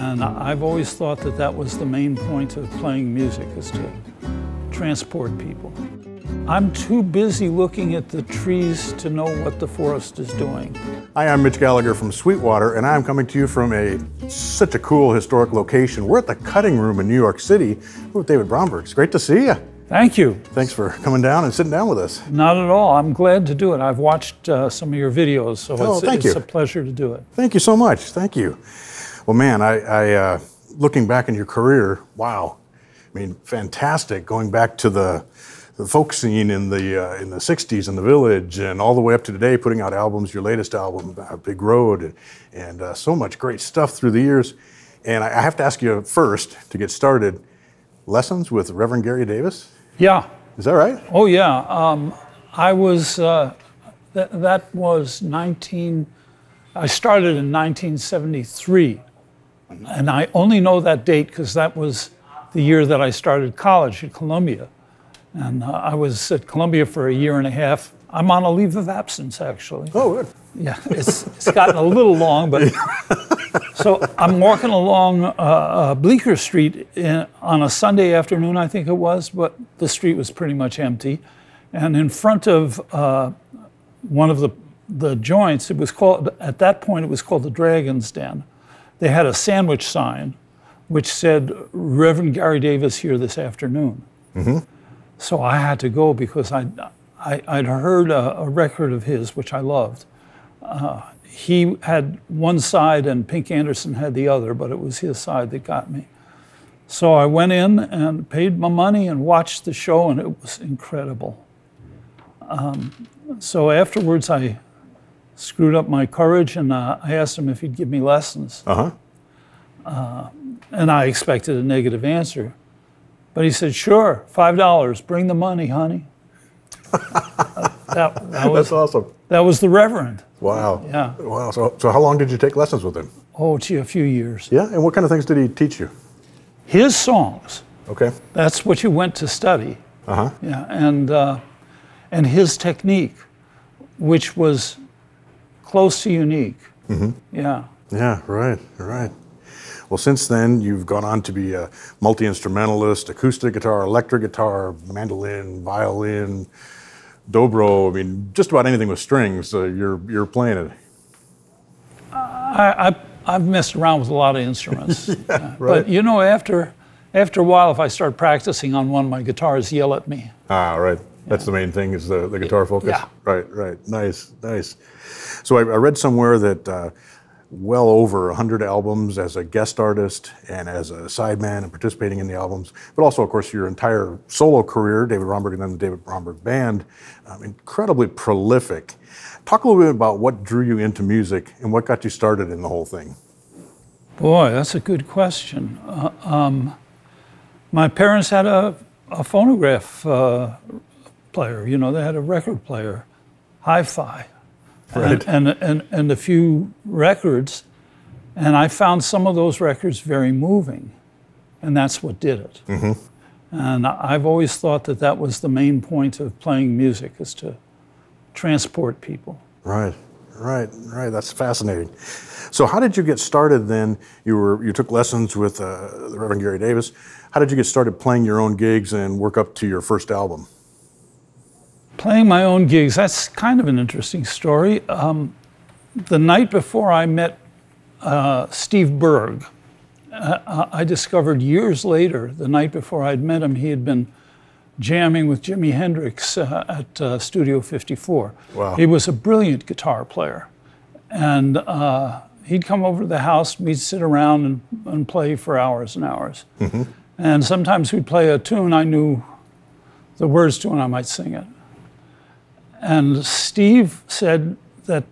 And I've always thought that that was the main point of playing music, is to transport people. I'm too busy looking at the trees to know what the forest is doing. Hi, I'm Mitch Gallagher from Sweetwater, and I'm coming to you from such a cool historic location. We're at the Cutting Room in New York City. We're with David Bromberg. It's great to see you. Thank you. Thanks for coming down and sitting down with us. Not at all. I'm glad to do it. I've watched some of your videos, so it's a pleasure to do it. Thank you so much. Thank you. Well, man, I looking back in your career, wow. I mean, fantastic. Going back to the folk scene in the 60s in the Village and all the way up to today, putting out albums, your latest album, Big Road, and so much great stuff through the years. And I have to ask you first, to get started, lessons with Reverend Gary Davis? Yeah. Is that right? Oh, yeah. I was, that was I started in 1973. And I only know that date because that was the year that I started college at Columbia. And I was at Columbia for a year and a half. I'm on a leave of absence, actually. Oh, good. Yeah, it's gotten a little long, but... So I'm walking along Bleecker Street on a Sunday afternoon, I think it was, but the street was pretty much empty. And in front of one of the joints, it was called, at that point, it was called the Dragon's Den. They had a sandwich sign which said, Reverend Gary Davis here this afternoon. Mm-hmm. So I had to go because I'd heard a record of his, which I loved. He had one side and Pink Anderson had the other, but it was his side that got me. So I went in and paid my money and watched the show, and it was incredible. So afterwards, I screwed up my courage, and I asked him if he'd give me lessons. Uh-huh. And I expected a negative answer. But he said, sure, $5, bring the money, honey. That's awesome. That was the Reverend. Wow. Yeah. Wow. So how long did you take lessons with him? Oh, gee, a few years. Yeah? And what kind of things did he teach you? His songs. Okay. That's what you went to study. Uh-huh. Yeah, and his technique, which was close to unique. Mm-hmm. Yeah. Yeah, right, right. Well, since then, you've gone on to be a multi-instrumentalist, acoustic guitar, electric guitar, mandolin, violin, dobro. I mean, just about anything with strings, you're playing it. I've messed around with a lot of instruments. Yeah, right. But, you know, after a while, if I start practicing on one, my guitars yell at me. Ah, right. Yeah. That's the main thing, is the guitar focus? Yeah. Right, right. Nice, nice. So I read somewhere that... well over 100 albums as a guest artist and as a sideman and participating in the albums, but also, of course, your entire solo career, David Bromberg and then the David Bromberg Band, incredibly prolific. Talk a little bit about what drew you into music and what got you started in the whole thing. Boy, that's a good question. My parents had a phonograph player, you know, they had a record player, hi-fi. Right. And a few records, and I found some of those records very moving, and that's what did it. Mm-hmm. And I've always thought that that was the main point of playing music, is to transport people. Right, right, right. That's fascinating. So how did you get started then? You took lessons with the Reverend Gary Davis. How did you get started playing your own gigs and work up to your first album? Playing my own gigs, that's kind of an interesting story. The night before I met Steve Berg, I discovered years later, the night before I'd met him, he had been jamming with Jimi Hendrix at Studio 54. Wow. He was a brilliant guitar player. And he'd come over to the house, we'd sit around and play for hours and hours. Mm-hmm. And sometimes we'd play a tune I knew the words to and I might sing it. And Steve said that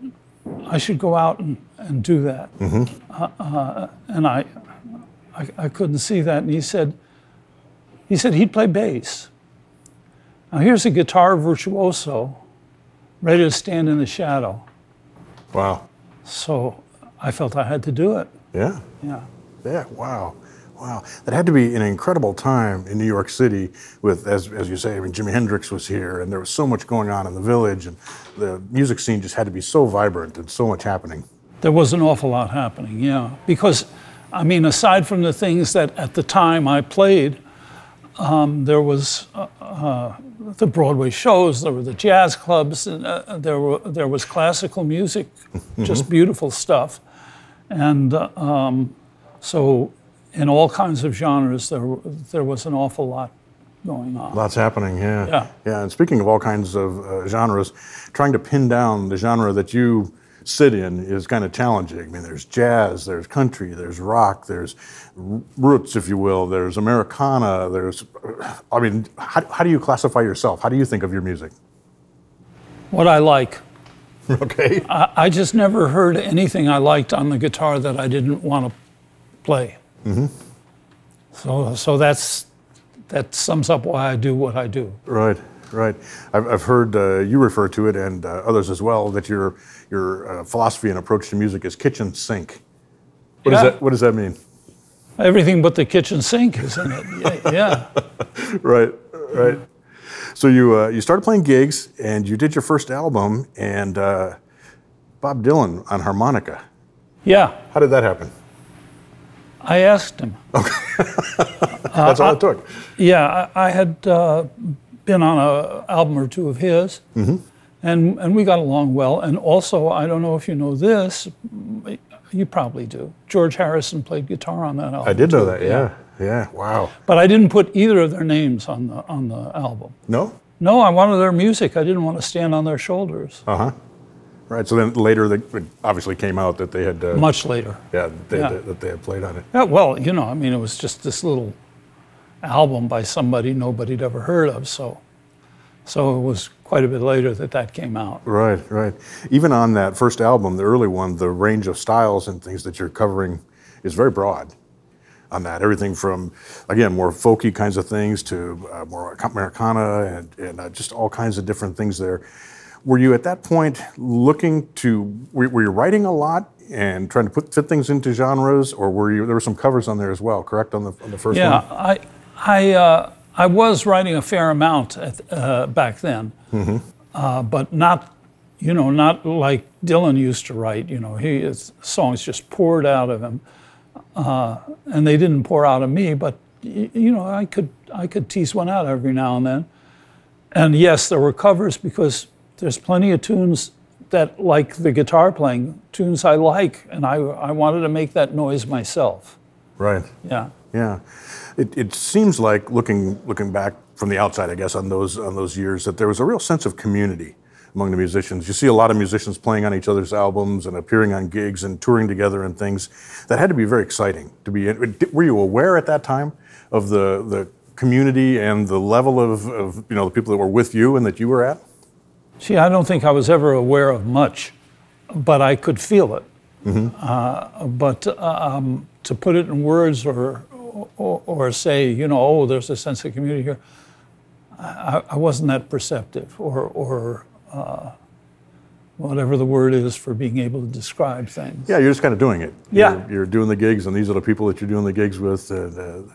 I should go out and do that. Mm-hmm. And I couldn't see that. And he said he'd play bass. Now here's a guitar virtuoso ready to stand in the shadow. Wow. So I felt I had to do it. Yeah. Yeah. Yeah, wow. Wow, that had to be an incredible time in New York City with, as you say, I mean, Jimi Hendrix was here and there was so much going on in the Village, and the music scene just had to be so vibrant and so much happening. There was an awful lot happening, yeah, because I mean, aside from the things that at the time I played, there was the Broadway shows, there were the jazz clubs, and there was classical music, just beautiful stuff. And so in all kinds of genres, there was an awful lot going on. Lots happening, yeah. Yeah, yeah. And speaking of all kinds of genres, trying to pin down the genre that you sit in is kind of challenging. I mean, there's jazz, there's country, there's rock, there's roots, if you will, there's Americana, there's, I mean, how do you classify yourself? How do you think of your music? What I like. Okay. I just never heard anything I liked on the guitar that I didn't want to play. Mm-hmm. So that sums up why I do what I do. Right, right. I've heard you refer to it, and others as well, that your philosophy and approach to music is kitchen sink. What does that mean? Everything but the kitchen sink is in it, yeah. Right, right. So you started playing gigs, and you did your first album, and Bob Dylan on harmonica. Yeah. How did that happen? I asked him. Okay. That's all it took. Yeah, I had been on an album or two of his, mm-hmm. and we got along well. And also, I don't know if you know this, you probably do. George Harrison played guitar on that album. I did know that. Yeah, yeah. Wow. But I didn't put either of their names on the album. No. No, I wanted their music. I didn't want to stand on their shoulders. Uh huh. Right, so then later it obviously came out that they had... much later. Yeah, that they had played on it. Yeah, well, you know, I mean, it was just this little album by somebody nobody'd ever heard of, so it was quite a bit later that came out. Right, right. Even on that first album, the early one, the range of styles and things that you're covering is very broad on that. Everything from, again, more folky kinds of things to more Americana and just all kinds of different things there. Were you at that point looking to, were you writing a lot and trying to fit things into genres, or there were some covers on there as well, correct, on the first one? Yeah, I was writing a fair amount back then, mm-hmm. But not like Dylan used to write, his songs just poured out of him, and they didn't pour out of me, but I could tease one out every now and then. And yes, there were covers, because there's plenty of tunes that, like the guitar playing, tunes I like, and I wanted to make that noise myself. Right. Yeah. Yeah. It seems like, looking back from the outside, I guess, on those years, that there was a real sense of community among the musicians. You see a lot of musicians playing on each other's albums and appearing on gigs and touring together and things. That had to be very exciting to be in. Were you aware at that time of the community and the level of the people that were with you and that you were at? See, I don't think I was ever aware of much, but I could feel it. Mm-hmm. But to put it in words or say, oh, there's a sense of community here, I wasn't that perceptive or whatever the word is for being able to describe things. Yeah, you're just kind of doing it. Yeah. You're doing the gigs, and these are the people that you're doing the gigs with.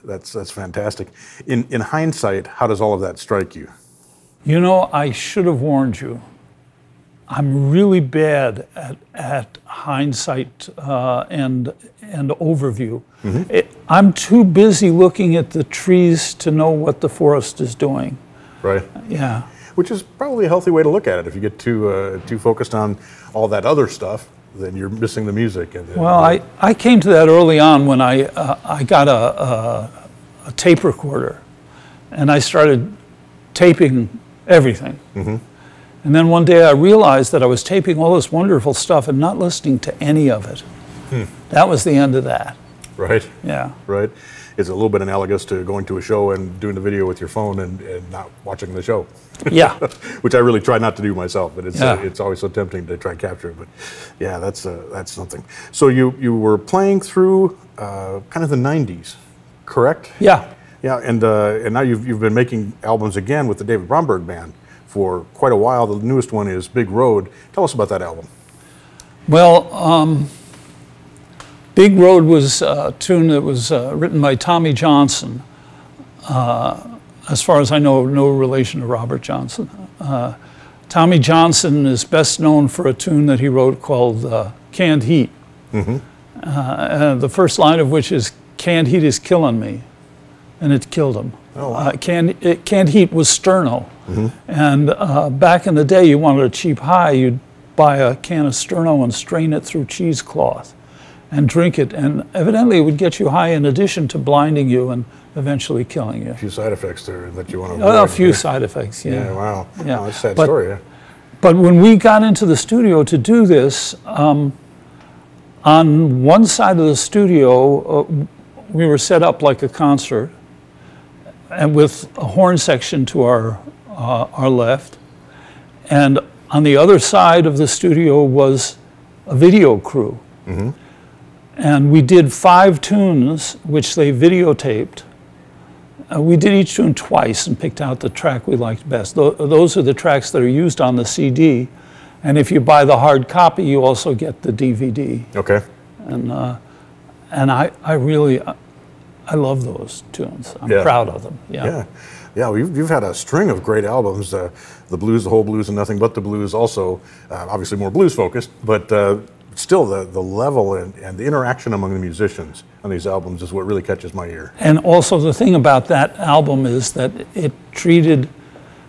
That's fantastic. In hindsight, how does all of that strike you? You know, I should have warned you. I'm really bad at hindsight and overview. Mm-hmm. I'm too busy looking at the trees to know what the forest is doing. Right. Yeah. Which is probably a healthy way to look at it. If you get too focused on all that other stuff, then you're missing the music. Well, I came to that early on when I got a tape recorder, and I started taping everything. Mm-hmm. And then one day I realized that I was taping all this wonderful stuff and not listening to any of it. Hmm. That was the end of that. Right. Yeah. Right. It's a little bit analogous to going to a show and doing the video with your phone and not watching the show. Yeah. Which I really try not to do myself, but it's always so tempting to try and capture it. But yeah, that's something. So you were playing through kind of the 90s, correct? Yeah. Yeah, and now you've been making albums again with the David Bromberg Band for quite a while. The newest one is Big Road. Tell us about that album. Well, Big Road was a tune that was written by Tommy Johnson. As far as I know, no relation to Robert Johnson. Tommy Johnson is best known for a tune that he wrote called Canned Heat. Mm-hmm. The first line of which is, "Canned heat is killing me," and it killed him. Oh, wow. Canned heat was Sterno. Mm-hmm. And back in the day, you wanted a cheap high, you'd buy a can of Sterno and strain it through cheesecloth and drink it. And evidently, it would get you high in addition to blinding you and eventually killing you. A few side effects there that you want to avoid. A few side effects, yeah. Yeah, wow. Yeah. Oh, that's a sad story, yeah. But when we got into the studio to do this, on one side of the studio, we were set up like a concert, and with a horn section to our left, and on the other side of the studio was a video crew. Mm-hmm. And we did 5 tunes, which they videotaped. We did each tune twice and picked out the track we liked best. Those are the tracks that are used on the CD, and if you buy the hard copy, you also get the DVD. Okay. And I really, I love those tunes. I'm proud of them. Yeah. Yeah. Yeah, well, you've had a string of great albums, The Blues, The Whole Blues, and Nothing But the Blues, also obviously more blues-focused, but still the level and the interaction among the musicians on these albums is what really catches my ear. And also the thing about that album is that it treated,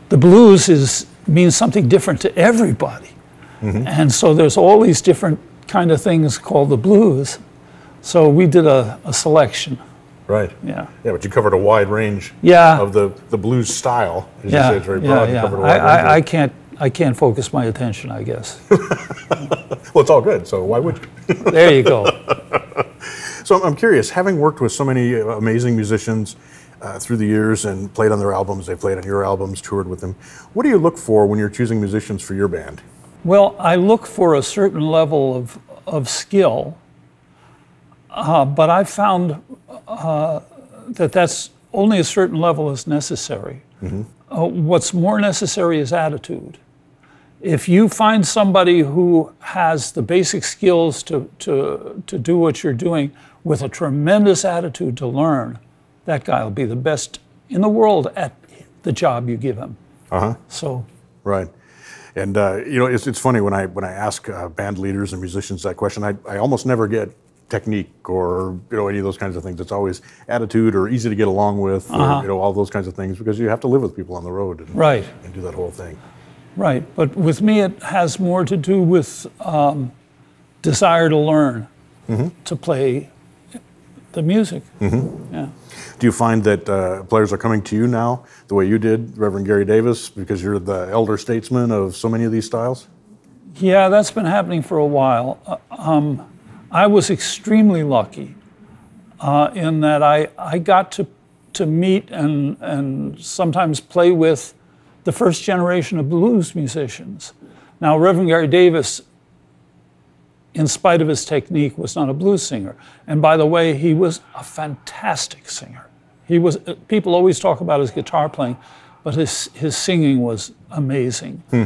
the blues means something different to everybody. Mm-hmm. And so there's all these different kind of things called the blues, so we did a selection. Right. Yeah. Yeah, but you covered a wide range of the blues style. As you say, it's very broad. You covered a wide range. I can't focus my attention, I guess. Well, it's all good, so why would you? There you go. So I'm curious, having worked with so many amazing musicians through the years and played on their albums, they played on your albums, toured with them, what do you look for when you're choosing musicians for your band? Well, I look for a certain level of skill, but I found that's only a certain level is necessary. Mm-hmm. What's more necessary is attitude. If you find somebody who has the basic skills to do what you're doing with a tremendous attitude to learn, that guy will be the best in the world at the job you give him. Uh-huh. So. Right. And you know, it's funny when I ask band leaders and musicians that question, I almost never get technique or any of those kinds of things. It's always attitude or easy to get along with, or, all those kinds of things, because you have to live with people on the road and, and do that whole thing. Right, but with me it has more to do with desire to learn, to play the music. Mm-hmm. Yeah. Do you find that players are coming to you now the way you did, Reverend Gary Davis, because you're the elder statesman of so many of these styles? Yeah, that's been happening for a while. I was extremely lucky in that I got to meet and sometimes play with the first generation of blues musicians. Now, Reverend Gary Davis, in spite of his technique, was not a blues singer. And by the way, he was a fantastic singer. He was. People always talk about his guitar playing, but his singing was amazing. Hmm.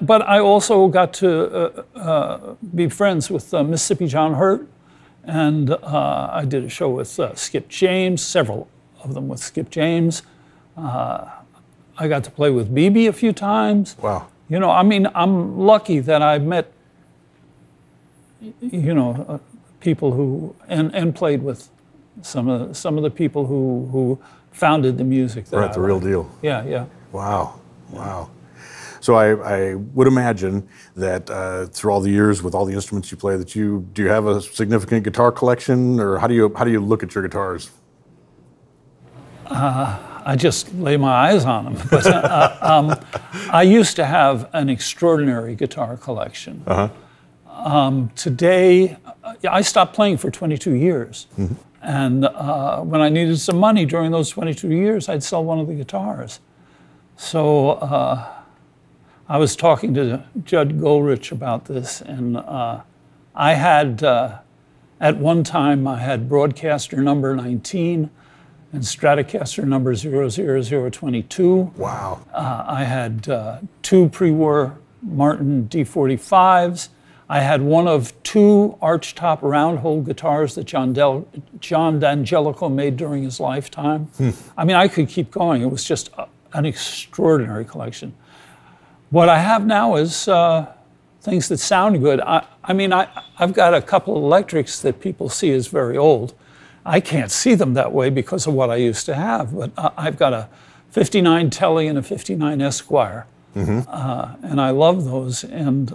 But I also got to be friends with Mississippi John Hurt, and I did a show with Skip James, several of them with Skip James. I got to play with BB a few times. Wow. You know, I mean, I'm lucky that I met, people who, and played with some of the people who founded the music. Right, the real deal. Yeah, yeah. Wow, wow. So I would imagine that through all the years with all the instruments you play, that do you have a significant guitar collection, or how do you look at your guitars? I just lay my eyes on them. But, I used to have an extraordinary guitar collection. Today, I stopped playing for 22 years. Mm-hmm. And when I needed some money during those 22 years, I'd sell one of the guitars. So, I was talking to Judd Goldrich about this, and I had, at one time, I had Broadcaster number 19 and Stratocaster number 00022. Wow. I had 2 pre-war Martin D45s. I had one of 2 archtop round hole guitars that John D'Angelico made during his lifetime. Hmm. I mean, I could keep going. It was just an extraordinary collection. What I have now is things that sound good. I mean, I've got a couple of electrics that people see as very old. I can't see them that way because of what I used to have, but I've got a 59 Telly and a 59 Esquire, and I love those. And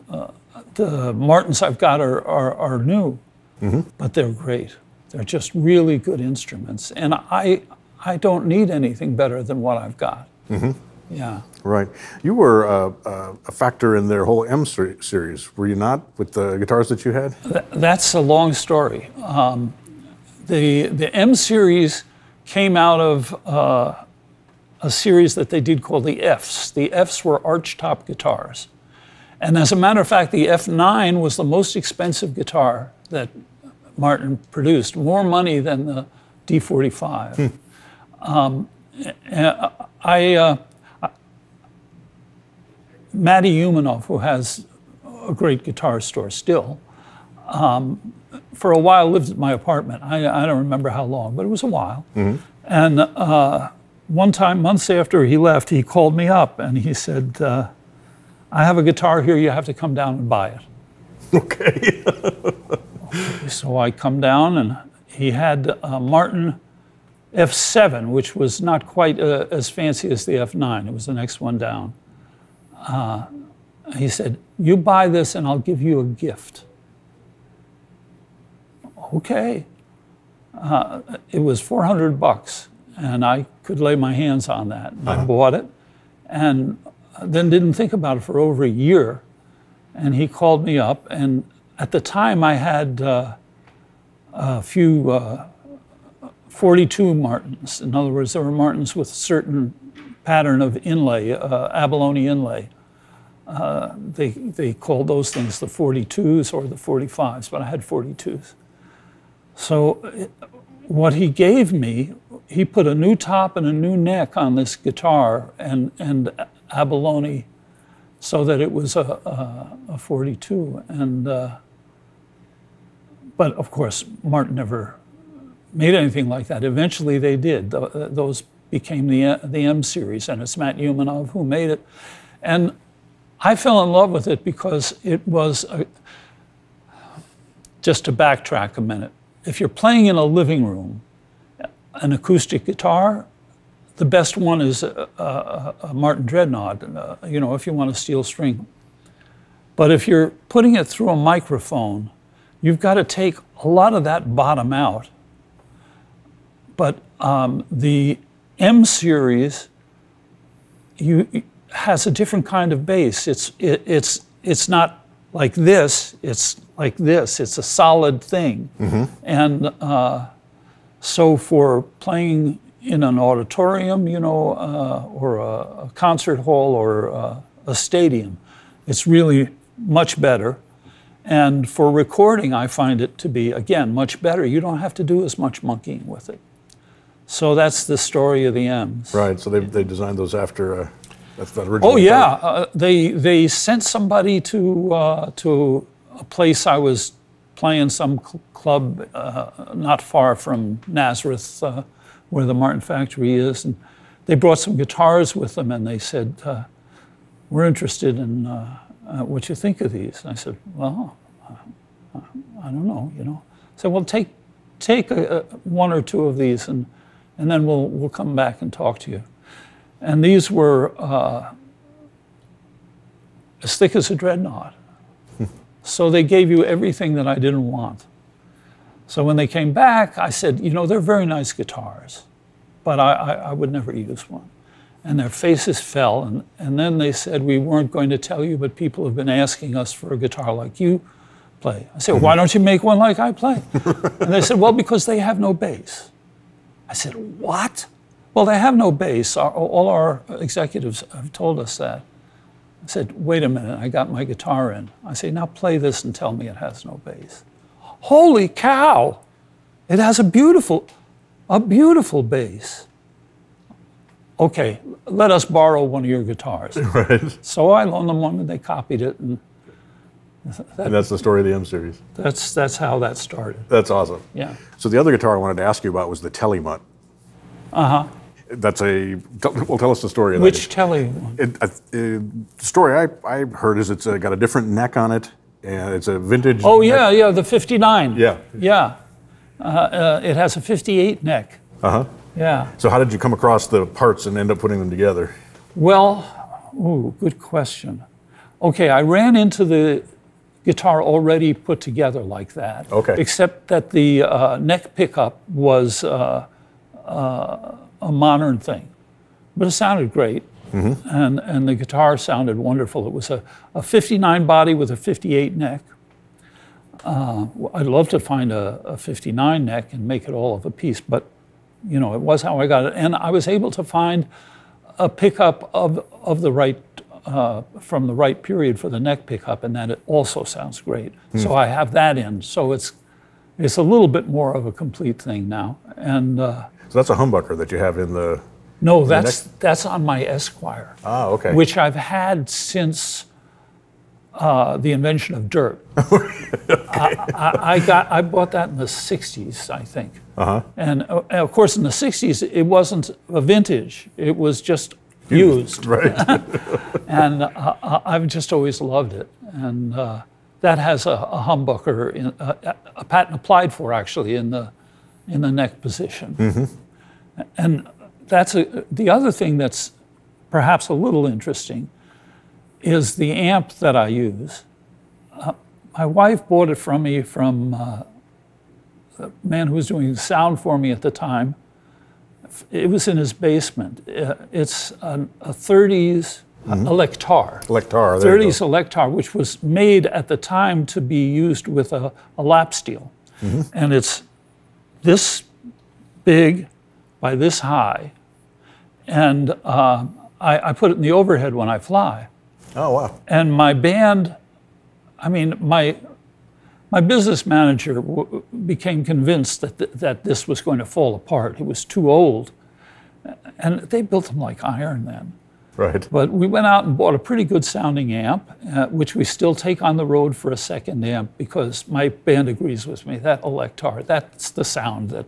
the Martins I've got are new, but they're great. They're just really good instruments, and I don't need anything better than what I've got. Yeah. Right. You were a factor in their whole M series, were you not, with the guitars that you had? That's a long story. The M series came out of a series that they did called the Fs. The Fs were archtop guitars. And as a matter of fact, the F9 was the most expensive guitar that Martin produced, more money than the D45. Matty Umanov, who has a great guitar store still, for a while lived at my apartment. I don't remember how long, but it was a while. And one time, months after he left, he called me up and he said, I have a guitar here, you have to come down and buy it. Okay. So I come down, and he had Martin F7, which was not quite as fancy as the F9. It was the next one down. He said, you buy this and I'll give you a gift. Okay. It was 400 bucks, and I could lay my hands on that. And I bought it, and then didn't think about it for over a year. And he called me up, and at the time I had a few 42 Martins. In other words, there were Martins with a certain pattern of inlay, abalone inlay. They called those things the 42s or the 45s, but I had 42s. So what he gave me, he put a new top and a new neck on this guitar and abalone, so that it was a 42. And but of course, Martin never made anything like that. Eventually they did. Those became the M series, and it's Matt Umanov who made it. And I fell in love with it because it was, just to backtrack a minute, if you're playing in a living room, an acoustic guitar, the best one is a Martin Dreadnought, you know, if you want a steel string. But if you're putting it through a microphone, you've got to take a lot of that bottom out. But the M series has a different kind of bass. It's not like this. It's like this. It's a solid thing. And so for playing in an auditorium, you know, or a concert hall or a stadium, it's really much better. And for recording, I find it to be, again, much better. You don't have to do as much monkeying with it. So that's the story of the M's. Right. So they designed those after that's that original. Oh yeah, they sent somebody to a place I was playing, some club not far from Nazareth, where the Martin Factory is, and they brought some guitars with them, and they said, "We're interested in what you think of these." And I said, "Well, I don't know, you know." I said, "Well, take one or two of these, and then we'll come back and talk to you." And these were as thick as a dreadnought. So they gave you everything that I didn't want. So when they came back, I said, you know, they're very nice guitars, but I would never use one. And their faces fell, and then they said, we weren't going to tell you, but people have been asking us for a guitar like you play. I said, why don't you make one like I play? And they said, well, because they have no bass. I said, what? Well, they have no bass. All our executives have told us that. I said, wait a minute, I got my guitar in. I said, now play this and tell me it has no bass. Holy cow, it has a beautiful bass. Okay, let us borrow one of your guitars. Right. So I loaned them one and they copied it. And that's the story of the M series. That's how that started. That's awesome. Yeah. So the other guitar I wanted to ask you about was the Telemutt. That's a, well, tell us the story. Which Telly? The story I heard is it's got a different neck on it. It's a vintage. Oh, yeah, neck. Yeah, the 59. Yeah. Yeah. It has a 58 neck. Uh-huh. Yeah. So how did you come across the parts and end up putting them together? Well, ooh, good question. Okay, I ran into the guitar already put together like that. Okay. Except that the neck pickup was a modern thing. But it sounded great. Mm-hmm. And the guitar sounded wonderful. It was a 59 body with a 58 neck. I'd love to find a 59 neck and make it all of a piece, but you know, it was how I got it. And I was able to find a pickup of the right, from the right period for the neck pickup, and that it also sounds great. Mm. So I have that in. So it's a little bit more of a complete thing now. And so that's a humbucker that you have in the... No, that's on my Esquire. Ah, okay. Which I've had since the invention of dirt. Okay. I bought that in the 60s, I think. Uh-huh. And of course, in the 60s, it wasn't a vintage. It was just used. Right. And I've just always loved it. And that has a humbucker, in, a patent applied for, actually, in the neck position. Mm-hmm. And that's the other thing that's perhaps a little interesting is the amp that I use. My wife bought it from me from the man who was doing sound for me at the time. It was in his basement. It's a 30s Electar. Electar, there you go. 30s Electar, which was made at the time to be used with a lap steel. Mm-hmm. And it's this big by this high. And I put it in the overhead when I fly. Oh, wow. And my band, I mean, my business manager became convinced that that this was going to fall apart. It was too old. And they built them like iron then. Right. But we went out and bought a pretty good sounding amp, which we still take on the road for a second amp because my band agrees with me. That Electar, that's the sound that,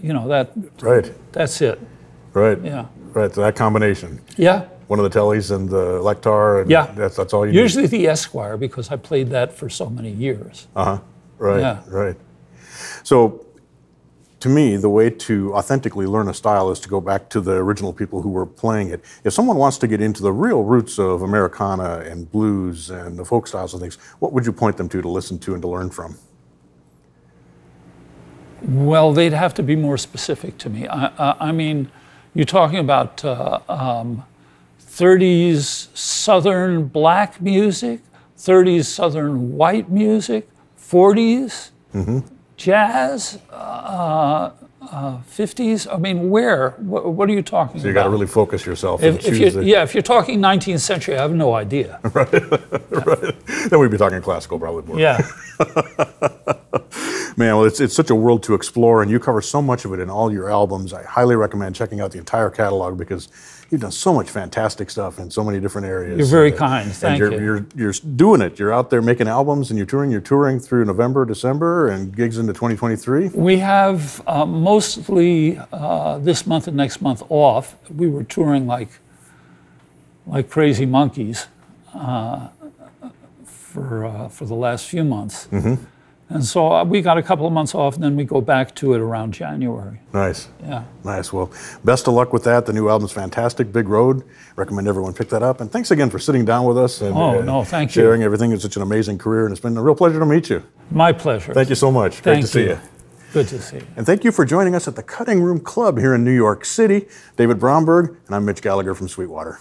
you know, that. Right. That's it. Right. Yeah. Right, so that combination. Yeah. One of the Tellys and the Electar, and yeah. That's all you need. Usually the Esquire, because I played that for so many years. Uh-huh, right, yeah. Right. So, to me, the way to authentically learn a style is to go back to the original people who were playing it. If someone wants to get into the real roots of Americana and blues and the folk styles and things, what would you point them to listen to and to learn from? Well, they'd have to be more specific to me. I mean, you're talking about 30s Southern black music, 30s Southern white music, 40s, mm-hmm. jazz, 50s. I mean, where? What are you talking about? So you got to really focus yourself. If you're talking 19th century, I have no idea. Right. Right. Then we'd be talking classical probably more. Yeah. Man, well, it's such a world to explore, and you cover so much of it in all your albums. I highly recommend checking out the entire catalog because you've done so much fantastic stuff in so many different areas. You're very kind, thank you. You're doing it. You're out there making albums, and you're touring through November, December, and gigs into 2023. We have mostly this month and next month off. We were touring like crazy monkeys for the last few months. Mm-hmm. And so we got a couple of months off, and then we go back to it around January. Nice. Yeah. Nice. Well, best of luck with that. The new album's fantastic, Big Road. Recommend everyone pick that up. And thanks again for sitting down with us and sharing everything. It's such an amazing career, and it's been a real pleasure to meet you. My pleasure. Thank you so much. Great to see you. Good to see you. And thank you for joining us at the Cutting Room Club here in New York City. David Bromberg, and I'm Mitch Gallagher from Sweetwater.